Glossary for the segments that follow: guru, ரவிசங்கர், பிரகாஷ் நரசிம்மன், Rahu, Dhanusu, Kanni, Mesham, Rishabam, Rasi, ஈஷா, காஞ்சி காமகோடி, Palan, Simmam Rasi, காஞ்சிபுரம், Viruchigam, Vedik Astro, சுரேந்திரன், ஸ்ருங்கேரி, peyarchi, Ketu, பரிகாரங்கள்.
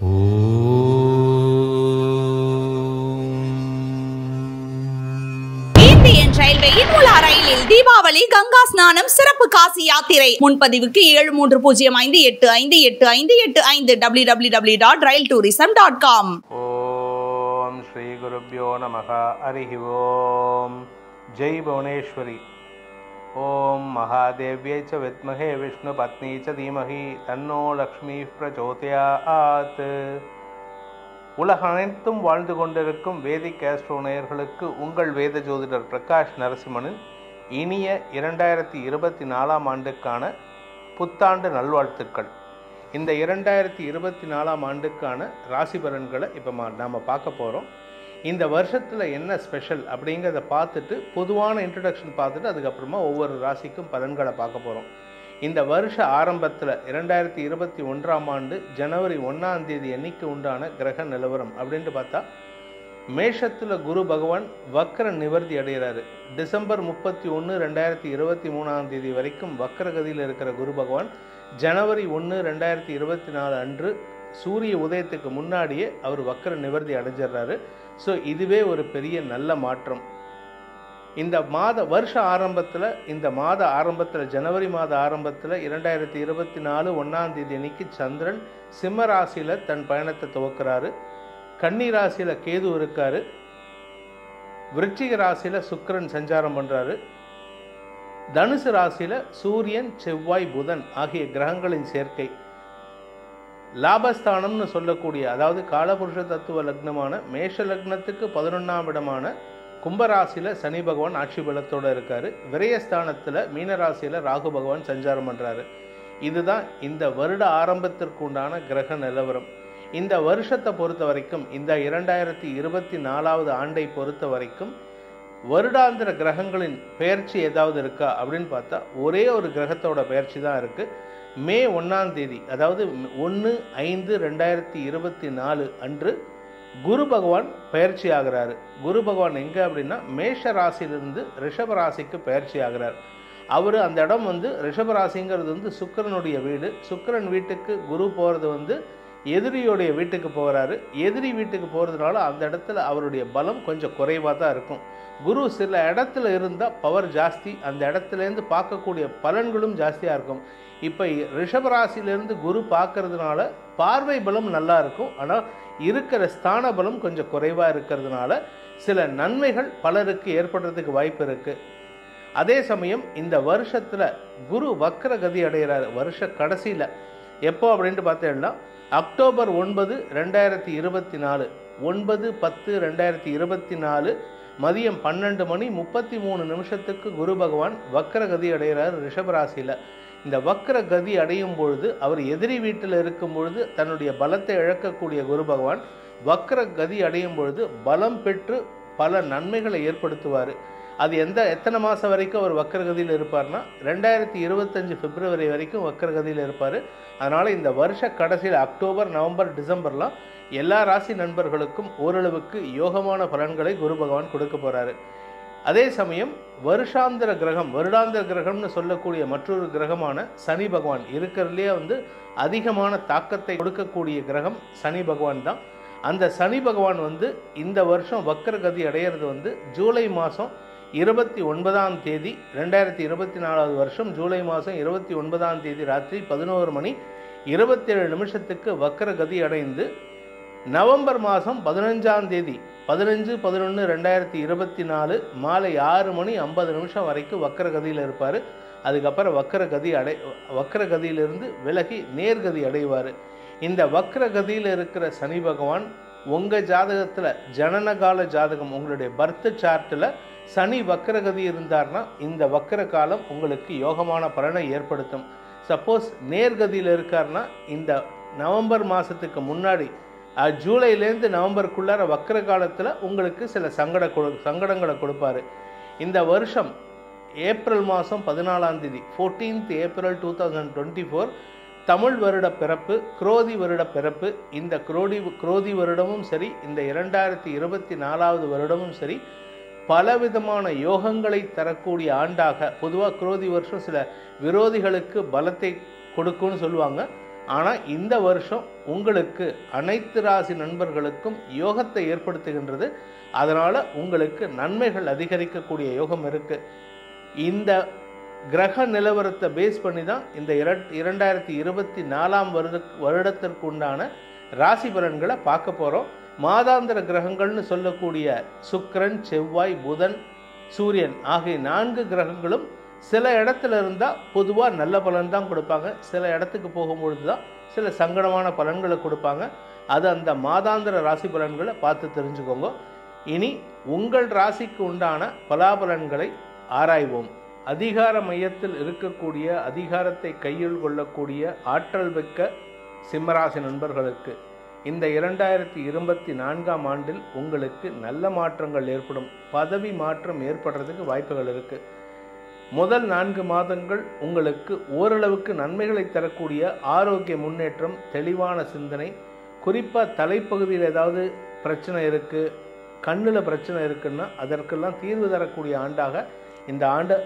Indian Railway in Mularail, Deepavali, Ganga Snanam, Sirappu Kasi Yathirai, Munpadivukku 7335858585 www.railtourism.com. Om Sri Gurubhyo Namaha Harihi Om Jai Bhuvaneshwari. Om Mahadevya Cha Vitmahe Vishnu Patni Cha Dhimahi Tanno Lakshmi Prachodhayaat. உலகனைத்தும் வாழ்ந்து கொண்டிருக்கும் வேதிக் astro நேயர்களுக்கு உங்கள் வேத ஜோதிடர் பிரகாஷ் நரசிம்மனின் இனிய 2024ஆம் ஆண்டுக்கான புத்தாண்டு நல்வாழ்த்துக்கள். இந்த 2024ஆம் ஆண்டுக்கான ராசி பலன்களை இப்போ நாம் பார்க்க போகிறோம். இந்த வருஷத்துல என்ன ஸ்பெஷல் அப்படிங்கறத பார்த்துட்டு பொதுவான இன்ட்ரோடக்ஷன் பார்த்துட்டு அதுக்கு அப்புறமா ஒவ்வொரு ராசிக்கும் பலன்களை பார்க்க போறோம். இந்த வருஷ ஆரம்பத்துல 2021ஆம் ஆண்டு ஜனவரி 1ஆம் தேதி அன்னைக்கு உண்டான கிரக நிலவரம் அப்படினு பார்த்தா மேஷத்துல குரு பகவான் வக்ர நிவர்த்தி அடைகிறாரு. டிசம்பர் 31 2023ஆம் தேதி வரைக்கும் வக்ர கதியில இருக்கிற குரு பகவான் ஜனவரி 1 2024 அன்று சூரிய உதயத்துக்கு முன்னாடியே அவர் வக்ர நிவர்த்தி அடைஞ்சிராரு. சோ இதுவே ஒரு பெரிய நல்ல மாற்றம். இந்த மாத வருஷ ஆரம்பத்துல ஜனவரி மாத ஆரம்பத்துல 2024 1ஆம் தேதி அன்னைக்கு சந்திரன் சிம்ம ராசியில தன் பயணத்தை துவக்குறாரு. கன்னி ராசியில கேது இருக்காரு. விருச்சிக ராசியில சுக்கிரன் சஞ்சாரம் பண்றாரு. தனுசு ராசியில சூரியன் செவ்வாய் புதன் ஆகிய கிரகங்களின் சேர்க்கை. லாபஸ்தானம்னு சொல்லக்கூடிய அதாவது காலபுருஷ தத்துவ லக்னமான மேஷ லக்னத்துக்கு 11ஆம் இடமான கும்பராசியில் சனி பகவான் ஆட்சி பலத்தோடு இருக்காரு. விரயஸ்தானத்தில் மீனராசியில் ராகு பகவான் சஞ்சாரம் பண்ணுறாரு. இதுதான் இந்த வருட ஆரம்பத்திற்குண்டான கிரக நிலவரம். இந்த வருஷத்தை பொறுத்த வரைக்கும் இந்த 2024ஆவது ஆண்டை பொறுத்த வரைக்கும் வருடாந்திர கிரகங்களின் பெயர்ச்சி ஏதாவது இருக்கா அப்படின்னு பார்த்தா ஒரே ஒரு கிரகத்தோட பெயர்ச்சி தான் இருக்குது. மே 1ஆம் தேதி அதாவது 1/5/2024 அன்று குரு பகவான் பெயர்ச்சி ஆகிறாரு. குரு பகவான் எங்கே அப்படின்னா மேஷ ராசியிலிருந்து ரிஷப ராசிக்கு பெயர்ச்சி ஆகிறார். அவர் அந்த இடம் ரிஷப ராசிங்கிறது சுக்கிரனுடைய வீடு. சுக்கிரன் வீட்டுக்கு குரு போகிறது எதிரியோடைய வீட்டுக்கு போகிறாரு. எதிரி வீட்டுக்கு போகிறதுனால அந்த இடத்துல அவருடைய பலம் கொஞ்சம் குறைவாக தான் இருக்கும். குரு சில இடத்துல இருந்தால் பவர் ஜாஸ்தி, அந்த இடத்துலேருந்து பார்க்கக்கூடிய பலன்களும் ஜாஸ்தியாக இருக்கும். இப்போ ரிஷபராசிலேருந்து குரு பார்க்கறதுனால பார்வை பலம் நல்லா இருக்கும். ஆனால் இருக்கிற ஸ்தான பலம் கொஞ்சம் குறைவாக இருக்கிறதுனால சில நன்மைகள் பலருக்கு ஏற்படுறதுக்கு வாய்ப்பு இருக்குது. அதே சமயம் இந்த வருஷத்தில் குரு வக்ர கதி அடைகிறார் வருஷ கடைசியில். எப்போ அப்படின்ட்டு பார்த்தேன்னா அக்டோபர் 9/2024 9/10/2024 மதியம் 12:33 குரு பகவான் வக்ரகதி அடைகிறார் ரிஷபராசியில். இந்த வக்ரகதி அடையும் பொழுது அவர் எதிரி வீட்டில் இருக்கும் பொழுது தன்னுடைய பலத்தை இழக்கக்கூடிய குரு பகவான் வக்ரகதி அடையும் பொழுது பலம் பெற்று பல நன்மைகளை ஏற்படுத்துவார். அது எத்தனை மாதம் வரைக்கும் அவர் வக்கரகதியில் இருப்பார்னா 2025 பிப்ரவரி வரைக்கும் வக்கரகதியில் இருப்பார். அதனால் இந்த வருஷ கடைசியில் அக்டோபர் நவம்பர் டிசம்பர்லாம் எல்லா ராசி நண்பர்களுக்கும் ஓரளவுக்கு யோகமான பலன்களை குரு பகவான் கொடுக்க போகிறாரு. அதே சமயம் வருடாந்திர கிரகம்னு சொல்லக்கூடிய மற்றொரு கிரகமான சனி பகவான் இருக்கிறதுலேயே அதிகமான தாக்கத்தை கொடுக்கக்கூடிய கிரகம் சனி பகவான் தான். அந்த சனி பகவான் இந்த வருஷம் வக்கரகதி அடையிறது ஜூலை மாதம் 29ஆம் தேதி 2024ஆவது வருஷம் ஜூலை மாதம் 29ஆம் தேதி ராத்திரி 11:27 வக்ரகதி அடைந்து நவம்பர் மாதம் 15ஆம் தேதி 15/11/2024 மாலை 6:50 வரைக்கும் வக்ரகதியில் இருப்பார். அதுக்கப்புறம் வக்ரகதியிலிருந்து விலகி நேர்கதி அடைவார். இந்த வக்ரகதியில் இருக்கிற சனி பகவான் உங்கள் ஜாதகத்தில் ஜனனகால ஜாதகம் உங்களுடைய பர்த் சார்ட்டில் சனி வக்ரகதி இருந்தார்னா இந்த வக்ர காலம் உங்களுக்கு யோகமான பலனை ஏற்படுத்தும். சப்போஸ் நேர்கதியில் இருக்கார்னா இந்த நவம்பர் மாதத்துக்கு முன்னாடி ஜூலைலேருந்து நவம்பருக்குள்ளார வக்ர காலத்தில் உங்களுக்கு சில சங்கடங்களை கொடுப்பார். இந்த வருஷம் ஏப்ரல் மாதம் 14ஆம் தேதி 14th April 2024 தமிழ் வருட பிறப்பு குரோதி வருட பிறப்பு. இந்த குரோதி வருடமும் சரி இந்த 2024ஆவது வருடமும் சரி பலவிதமான யோகங்களை தரக்கூடிய ஆண்டாக பொதுவாக குரோதி வருஷம் சில விரோதிகளுக்கு பலத்தை கொடுக்கும்னு சொல்லுவாங்க. ஆனால் இந்த வருஷம் உங்களுக்கு அனைத்து ராசி நண்பர்களுக்கும் யோகத்தை ஏற்படுத்துகின்றது. அதனால் உங்களுக்கு நன்மைகள் அதிகரிக்கக்கூடிய யோகம் இருக்குது. இந்த கிரக நிலவரத்தை பேஸ் பண்ணி தான் இந்த 2024 வருடத்திற்கு உண்டான ராசி பலன்களை பார்க்க போகிறோம். மாதாந்திர கிரகங்கள்னு சொல்லக்கூடிய சுக்கிரன், செவ்வாய், புதன், சூரியன் ஆகிய 4 கிரகங்களும் சில இடத்துல இருந்தால் பொதுவாக நல்ல பலன் தான் கொடுப்பாங்க. சில இடத்துக்கு போகும்பொழுது தான் சில சங்கடமான பலன்களை கொடுப்பாங்க. அது அந்த மாதாந்திர ராசி பலன்களை பார்த்து தெரிஞ்சுக்கோங்க. இனி உங்கள் ராசிக்கு உண்டான பலாபலன்களை ஆராய்வோம். அதிகார மையத்தில் இருக்கக்கூடிய அதிகாரத்தை கையில் கொள்ளக்கூடிய ஆற்றல் மிக்க சிம்மராசி நண்பர்களுக்கு இந்த 2024 ஆண்டில் உங்களுக்கு நல்ல மாற்றங்கள் ஏற்படும். பதவி மாற்றம் ஏற்படுறதுக்கு வாய்ப்புகள் இருக்குது. முதல் 4 மாதங்கள் உங்களுக்கு ஓரளவுக்கு நன்மைகளை தரக்கூடிய ஆரோக்கிய முன்னேற்றம், தெளிவான சிந்தனை. குறிப்பாக தலைப்பகுதியில் ஏதாவது பிரச்சனை இருக்குது, கண்ணில் பிரச்சனை இருக்குன்னா அதற்கெல்லாம் தீர்வு தரக்கூடிய ஆண்டாக இந்த ஆண்டு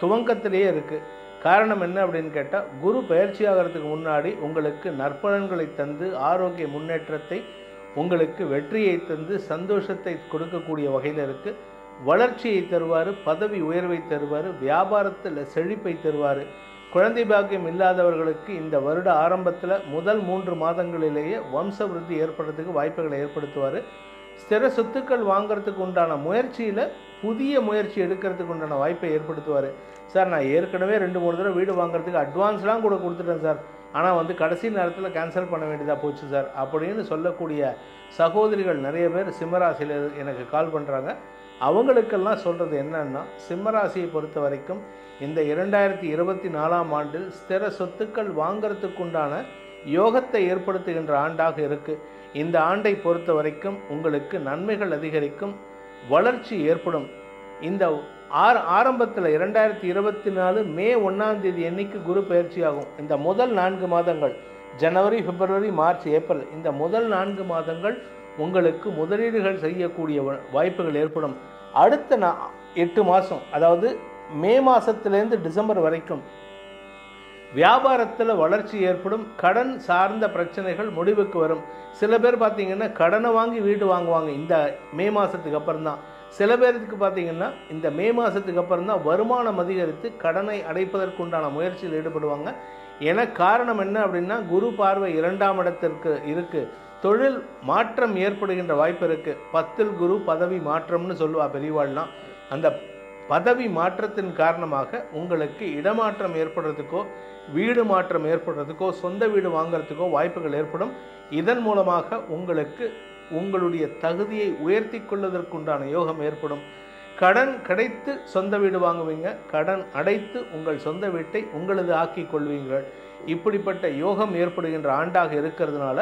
துவக்கத்திலேயே இருக்குது. காரணம் என்ன அப்படின்னு கேட்டால், குரு பயிற்சி ஆகிறதுக்கு முன்னாடி உங்களுக்கு நற்பலன்களை தந்து ஆரோக்கிய முன்னேற்றத்தை, உங்களுக்கு வெற்றியை தந்து சந்தோஷத்தை கொடுக்கக்கூடிய வகையில் இருக்குது. வளர்ச்சியை தருவார், பதவி உயர்வை தருவார், வியாபாரத்தில் செழிப்பை தருவார். குழந்தை பாக்கியம் இல்லாதவர்களுக்கு இந்த வருட ஆரம்பத்தில் முதல் 3 மாதங்களிலேயே வம்ச விருத்தி ஏற்படுறதுக்கு வாய்ப்புகளை ஏற்படுத்துவார். ஸ்திர சொத்துக்கள் வாங்கிறதுக்கு உண்டான முயற்சியில் புதிய முயற்சி எடுக்கிறதுக்கு உண்டான வாய்ப்பை ஏற்படுத்துவார். சார், நான் ஏற்கனவே 2-3 தடவை வீடு வாங்குறதுக்கு அட்வான்ஸ்லாம் கூட கொடுத்துட்டேன் சார், ஆனால் கடைசி நேரத்தில் கேன்சல் பண்ண வேண்டியதாக போச்சு சார் அப்படின்னு சொல்லக்கூடிய சகோதரிகள் நிறைய பேர் சிம்மராசியில் எனக்கு கால் பண்ணுறாங்க. அவங்களுக்கெல்லாம் சொல்கிறது என்னன்னா, சிம்மராசியை பொறுத்த வரைக்கும் இந்த 2024 ஆண்டில் ஸ்திர சொத்துக்கள் வாங்கிறதுக்குண்டான யோகத்தை ஏற்படுத்துகின்ற ஆண்டாக இருக்குது. இந்த ஆண்டை பொறுத்த வரைக்கும் உங்களுக்கு நன்மைகள் அதிகரிக்கும், வளர்ச்சி ஏற்படும். இந்த ஆரம்பத்தில் 2024 மே 1ஆம் தேதி அன்னைக்கு குரு பயிற்சியாகும். இந்த முதல் 4 மாதங்கள் ஜனவரி, பிப்ரவரி, மார்ச், ஏப்ரல் இந்த முதல் 4 மாதங்கள் உங்களுக்கு முதலீடுகள் செய்யக்கூடிய வாய்ப்புகள் ஏற்படும். அடுத்த 8 மாதம், அதாவது மே மாதத்துலேருந்து டிசம்பர் வரைக்கும் வியாபாரத்தில் வளர்ச்சி ஏற்படும். கடன் சார்ந்த பிரச்சனைகள் முடிவுக்கு வரும். சில பேர் பார்த்திங்கன்னா கடனை வாங்கி வீடு வாங்குவாங்க இந்த மே மாதத்துக்கு அப்புறம்தான். சில பேருக்கு பார்த்திங்கன்னா இந்த மே மாதத்துக்கு அப்புறம்தான் வருமானம் அதிகரித்து கடனை அடைப்பதற்குண்டான முயற்சியில் ஈடுபடுவாங்க. என காரணம் என்ன அப்படின்னா, குரு பார்வை 2ஆம் இடத்திற்கு இருக்குது. தொழில் மாற்றம் ஏற்படுகின்ற வாய்ப்பு இருக்குது. 10ல் குரு பதவி மாற்றம்னு சொல்லுவா பெரியவாள்லாம். அந்த பதவி மாற்றத்தின் காரணமாக உங்களுக்கு இடமாற்றம் ஏற்படுறதுக்கோ, வீடு மாற்றம் ஏற்படுறதுக்கோ, சொந்த வீடு வாங்கிறதுக்கோ வாய்ப்புகள் ஏற்படும். இதன் மூலமாக உங்களுக்கு உங்களுடைய தகுதியை உயர்த்தி கொள்வதற்குண்டான யோகம் ஏற்படும். கடன் கிடைத்து சொந்த வீடு வாங்குவீங்க, கடன் அடைத்து உங்கள் சொந்த வீட்டை உங்களது ஆக்கி கொள்வீர்கள். இப்படிப்பட்ட யோகம் ஏற்படுகின்ற ஆண்டாக இருக்கிறதுனால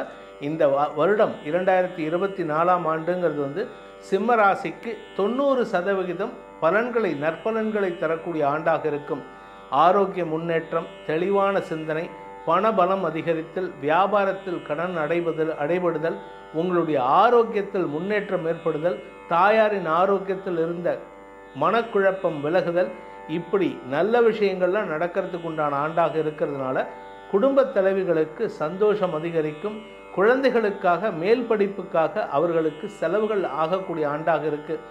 இந்த வருடம் 2024 ஆண்டுங்கிறது சிம்ம ராசிக்கு 90% பலன்களை, நற்பலன்களை தரக்கூடிய ஆண்டாக இருக்கும். ஆரோக்கிய முன்னேற்றம், தெளிவான சிந்தனை, பணபலம் அதிகரித்தல், வியாபாரத்தில் கடன் அடைபடுதல், உங்களுடைய ஆரோக்கியத்தில் முன்னேற்றம் ஏற்படுதல், தாயாரின் ஆரோக்கியத்தில் இருந்த மனக்குழப்பம் விலகுதல், இப்படி நல்ல விஷயங்கள்லாம் நடக்கிறதுக்கு உண்டான ஆண்டாக இருக்கிறதுனால குடும்ப தலைவிகளுக்கு சந்தோஷம் அதிகரிக்கும். குழந்தைகளுக்காக, மேல் படிப்புக்காக அவர்களுக்கு செலவுகள் ஆகக்கூடிய ஆண்டாக இருக்குது.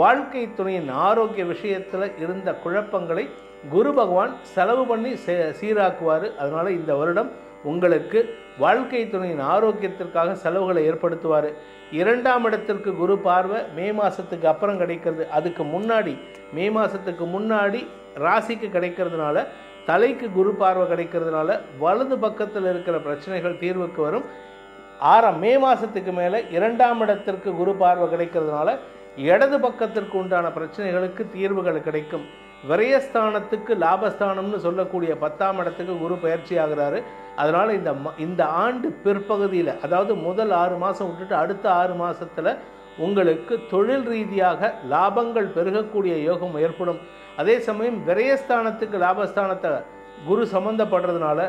வாழ்க்கை துணையின் ஆரோக்கிய விஷயத்தில் இருந்த குழப்பங்களை குரு பகவான் செலவு பண்ணி சீராக்குவார். அதனால் இந்த வருடம் உங்களுக்கு வாழ்க்கை துணையின் ஆரோக்கியத்திற்காக செலவுகளை ஏற்படுத்துவார். 2ஆம் இடத்திற்கு குரு பார்வை மே மாதத்துக்கு அப்புறம் கிடைக்கிறது. அதுக்கு முன்னாடி மே மாதத்துக்கு முன்னாடி ராசிக்கு கிடைக்கிறதுனால, தலைக்கு குரு பார்வை கிடைக்கிறதுனால வலது பக்கத்தில் இருக்கிற பிரச்சனைகள் தீர்வுக்கு வரும். மே மாதத்துக்கு மேலே 2ஆம் இடத்திற்கு குரு பார்வை கிடைக்கிறதுனால இடது பக்கத்திற்கு உண்டான பிரச்சனைகளுக்கு தீர்வுகள் கிடைக்கும். விரயஸ்தானத்துக்கு லாபஸ்தானம்னு சொல்லக்கூடிய 10ஆம் இடத்துக்கு குரு பயிற்சி ஆகிறாரு. அதனால் இந்த ஆண்டு பிற்பகுதியில், அதாவது முதல் 6 மாதம் விட்டுட்டு அடுத்த 6 மாதத்தில் உங்களுக்கு தொழில் ரீதியாக லாபங்கள் பெருகக்கூடிய யோகம் ஏற்படும். அதே சமயம் விரயஸ்தானத்துக்கு லாபஸ்தானத்தை குரு சம்பந்தப்படுறதுனால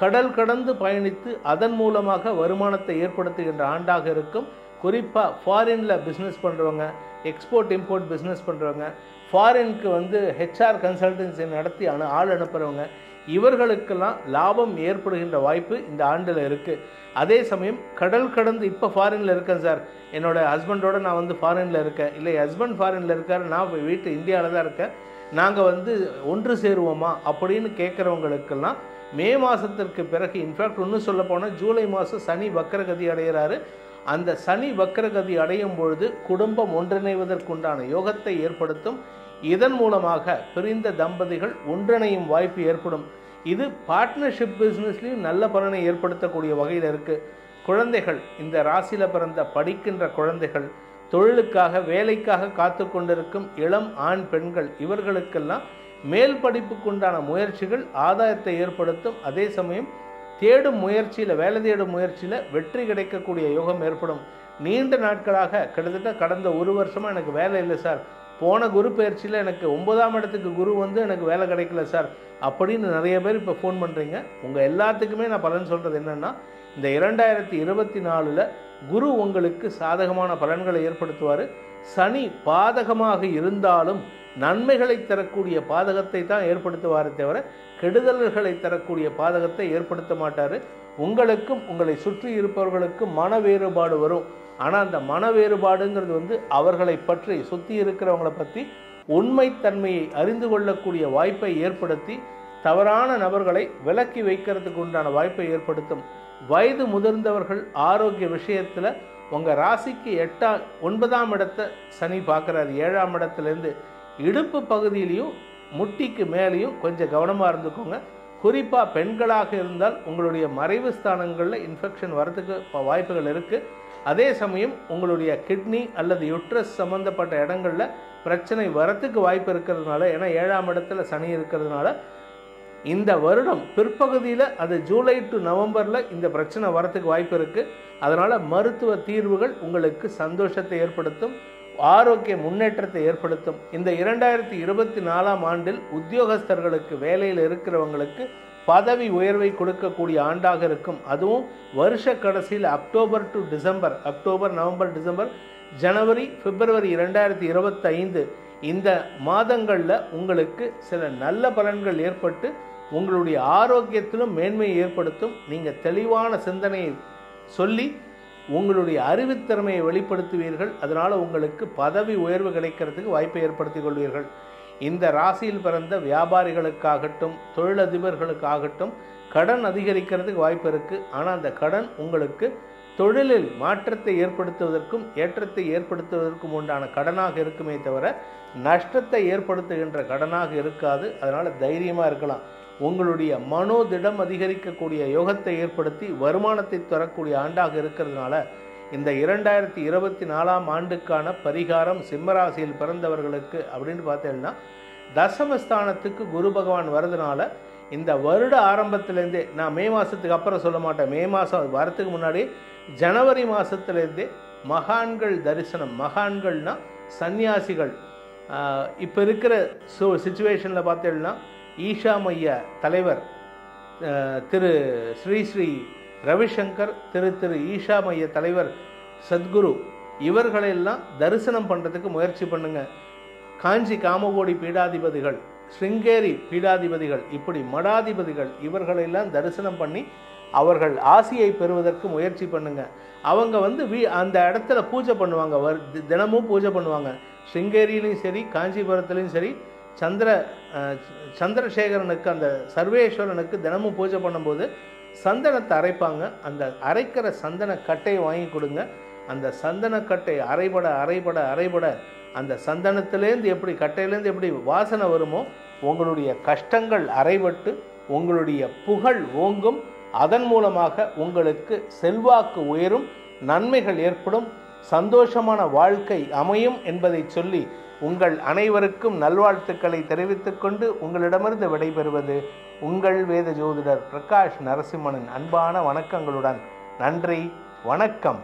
கடல் கடந்து பயணித்து அதன் மூலமாக வருமானத்தை ஏற்படுத்துகின்ற ஆண்டாக இருக்கும். குறிப்பாக ஃபாரினில் பிஸ்னஸ் பண்ணுறவங்க, எக்ஸ்போர்ட் இம்போர்ட் பிஸ்னஸ் பண்ணுறவங்க, ஃபாரினுக்கு ஹெச்ஆர் கன்சல்டன்சி நடத்தி ஆள் அனுப்புகிறவங்க, இவர்களுக்கெல்லாம் லாபம் ஏற்படுகின்ற வாய்ப்பு இந்த ஆண்டில் இருக்குது. அதே சமயம் கடல் கடந்து இப்போ ஃபாரினில் இருக்கேன் சார், என்னோடய ஹஸ்பண்டோடு நான் ஃபாரினில் இருக்கேன், இல்லை ஹஸ்பண்ட் ஃபாரினில் இருக்கார், நான் வீட்டு இந்தியாவில் தான் இருக்கேன், நாங்கள் ஒன்று சேருவோமா அப்படின்னு கேட்குறவங்களுக்கெல்லாம் மே மாதத்திற்கு பிறகு, இன்ஃபேக்ட் ஒன்று சொல்ல போனால் ஜூலை மாதம் சனி வக்கரகதி அடைகிறாரு. அந்த சனி வக்கரகதி அடையும் பொழுது குடும்பம் ஒன்றிணைவதற்குண்டான யோகத்தை ஏற்படுத்தும். இதன் மூலமாக பிரிந்த தம்பதிகள் ஒன்றிணையும் வாய்ப்பு ஏற்படும். இது பார்ட்னர்ஷிப் பிஸ்னஸ்லையும் நல்ல பலனை ஏற்படுத்தக்கூடிய வகையில் இருக்குது. குழந்தைகள், இந்த ராசியில் பிறந்த படிக்கின்ற குழந்தைகள், தொழிலுக்காக வேலைக்காக காத்து கொண்டிருக்கும் இளம் ஆண் பெண்கள், இவர்களுக்கெல்லாம் மேல் படிப்புக்குண்டான முயற்சிகள் ஆதாயத்தை ஏற்படுத்தும். அதே சமயம் தேடும் முயற்சியில், வேலை தேடும் முயற்சியில் வெற்றி கிடைக்கக்கூடிய யோகம் ஏற்படும். நீண்ட நாட்களாக, கிட்டத்தட்ட கடந்த ஒரு வருஷமாக எனக்கு வேலை இல்லை சார், போன குரு பயிற்சியில் எனக்கு 9ஆம் இடத்துக்கு குரு எனக்கு வேலை கிடைக்கல சார் அப்படின்னு நிறைய பேர் இப்போ ஃபோன் பண்ணுறீங்க. உங்கள் எல்லாத்துக்குமே நான் பலன் சொல்கிறது என்னென்னா, இந்த 2024 குரு உங்களுக்கு சாதகமான பலன்களை ஏற்படுத்துவார். சனி பாதகமாக இருந்தாலும் நன்மைகளை தரக்கூடிய பாதகத்தை தான் ஏற்படுத்துவாரே தவிர கெடுதல்களை தரக்கூடிய பாதகத்தை ஏற்படுத்த மாட்டார். உங்களுக்கும் உங்களை சுற்றி இருப்பவர்களுக்கும் மன வேறுபாடு வரும். ஆனால் அந்த மன வேறுபாடுங்கிறது அவர்களை பற்றி, சுற்றி இருக்கிறவங்களை பற்றி உண்மைத்தன்மையை அறிந்து கொள்ளக்கூடிய வாய்ப்பை ஏற்படுத்தி தவறான நபர்களை விலக்கி வைக்கிறதுக்கு உண்டான வாய்ப்பை ஏற்படுத்தும். வயது முதிர்ந்தவர்கள் ஆரோக்கிய விஷயத்தில், உங்கள் ராசிக்கு 8ஆம் 9ஆம் இடத்தை சனி பார்க்குறாரு. 7ஆம் இடத்துலேருந்து இடுப்பு பகுதியிலையும் முட்டிக்கு மேலேயும் கொஞ்சம் கவனமாக இருந்துக்கோங்க. குறிப்பாக பெண்களாக இருந்தால் உங்களுடைய மறைவு ஸ்தானங்களில் இன்ஃபெக்ஷன் வரதுக்கு வாய்ப்புகள் இருக்குது. அதே சமயம் உங்களுடைய கிட்னி அல்லது யூட்ரஸ் சம்மந்தப்பட்ட இடங்களில் பிரச்சனை வரத்துக்கு வாய்ப்பு இருக்கிறதுனால, ஏன்னா 7ஆம் இடத்துல சனி இருக்கிறதுனால, இந்த வருடம் பிற்பகுதியில், அது ஜூலை டு நவம்பரில் இந்த பிரச்சனை வரத்துக்கு வாய்ப்பு இருக்குது. அதனால் மருத்துவ தீர்வுகள் உங்களுக்கு சந்தோஷத்தை ஏற்படுத்தும், ஆரோக்கிய முன்னேற்றத்தை ஏற்படுத்தும். இந்த 2024ஆம் ஆண்டில் உத்தியோகஸ்தர்களுக்கு, வேலையில் இருக்கிறவங்களுக்கு பதவி உயர்வை கொடுக்கக்கூடிய ஆண்டாக இருக்கும். அதுவும் வருஷ கடைசியில் October to December, October November December January February 2025 இந்த மாதங்களில் உங்களுக்கு சில நல்ல பலன்கள் ஏற்பட்டு உங்களுடைய ஆரோக்கியத்திலும் மேன்மையை ஏற்படுத்தும். நீங்கள் தெளிவான சிந்தனையை சொல்லி உங்களுடைய அறிவுத்திறமையை வெளிப்படுத்துவீர்கள். அதனால் உங்களுக்கு பதவி உயர்வு கிடைக்கிறதுக்கு வாய்ப்பை ஏற்படுத்தி கொள்வீர்கள். இந்த ராசியில் பிறந்த வியாபாரிகளுக்காகட்டும், தொழிலதிபர்களுக்காகட்டும், கடன் அதிகரிக்கிறதுக்கு வாய்ப்பு இருக்குது. ஆனால் அந்த கடன் உங்களுக்கு தொழிலில் மாற்றத்தை ஏற்படுத்துவதற்கும் ஏற்றத்தை ஏற்படுத்துவதற்கும் உண்டான கடனாக இருக்குமே தவிர நஷ்டத்தை ஏற்படுத்துகின்ற கடனாக இருக்காது. அதனால் தைரியமாக இருக்கலாம். உங்களுடைய மனோதிடம் அதிகரிக்கக்கூடிய யோகத்தை ஏற்படுத்தி வருமானத்தை தரக்கூடிய ஆண்டாக இருக்கிறதுனால இந்த 2024ஆம் ஆண்டுக்கான பரிகாரம் சிம்மராசியில் பிறந்தவர்களுக்கு அப்படின்னு பார்த்தீங்கன்னா, தசமஸ்தானத்துக்கு குரு பகவான் வரதுனால இந்த வருட ஆரம்பத்துலேருந்தே, நான் மே மாதத்துக்கு அப்புறம் சொல்ல மாட்டேன், மே மாதம் வரத்துக்கு முன்னாடி ஜனவரி மாதத்துலேருந்தே மகான்கள் தரிசனம். மகான்கள்னால் சன்னியாசிகள். இப்போ இருக்கிற சுச்சுவேஷனில் பார்த்தீங்கன்னா ஈஷா மைய தலைவர் திரு ஸ்ரீ ரவிசங்கர், திரு ஈஷா மைய தலைவர் சத்குரு, இவர்களெல்லாம் தரிசனம் பண்ணுறதுக்கு முயற்சி பண்ணுங்க. காஞ்சி காமகோடி பீடாதிபதிகள், ஸ்ருங்கேரி பீடாதிபதிகள், இப்படி மடாதிபதிகள், இவர்களெல்லாம் தரிசனம் பண்ணி அவர்கள் ஆசியை பெறுவதற்கு முயற்சி பண்ணுங்க. அவங்க அந்த இடத்துல பூஜை பண்ணுவாங்க, தினமும் பூஜை பண்ணுவாங்க. ஸ்ருங்கேரியிலையும் சரி, காஞ்சிபுரத்துலேயும் சரி, சந்திரசேகரனுக்கு, அந்த சர்வேஸ்வரனுக்கு தினமும் பூஜை பண்ணும்போது சந்தனத்தை அரைப்பாங்க. அந்த அரைக்கிற சந்தன கட்டையை வாங்கி கொடுங்க. அந்த சந்தனக்கட்டை அரைபட அரைபட அரைபட அந்த சந்தனத்துலேருந்து எப்படி, கட்டையிலேருந்து எப்படி வாசனை வருமோ, உங்களுடைய கஷ்டங்கள் அரைபட்டு உங்களுடைய புகழ் ஓங்கும். அதன் மூலமாக உங்களுக்கு செல்வாக்கு உயரும், நன்மைகள் ஏற்படும், சந்தோஷமான வாழ்க்கை அமையும் என்பதை சொல்லி உங்கள் அனைவருக்கும் நல்வாழ்த்துக்களை தெரிவித்துக்கொண்டு உங்களிடமிருந்து விடைபெறுவது உங்கள் வேத ஜோதிடர் பிரகாஷ் நரசிம்மனின் அன்பான வணக்கங்களுடன். நன்றி, வணக்கம்.